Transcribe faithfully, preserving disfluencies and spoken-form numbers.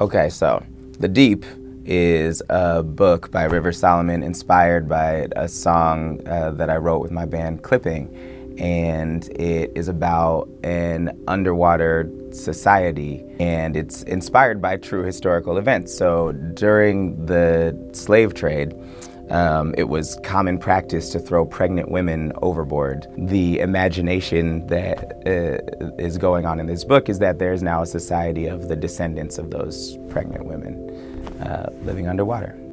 Okay, so The Deep is a book by Rivers Solomon inspired by a song uh, that I wrote with my band Clipping, and it is about an underwater society, and it's inspired by true historical events. So during the slave trade, Um, it was common practice to throw pregnant women overboard. The imagination that uh, is going on in this book is that there is now a society of the descendants of those pregnant women uh, living underwater.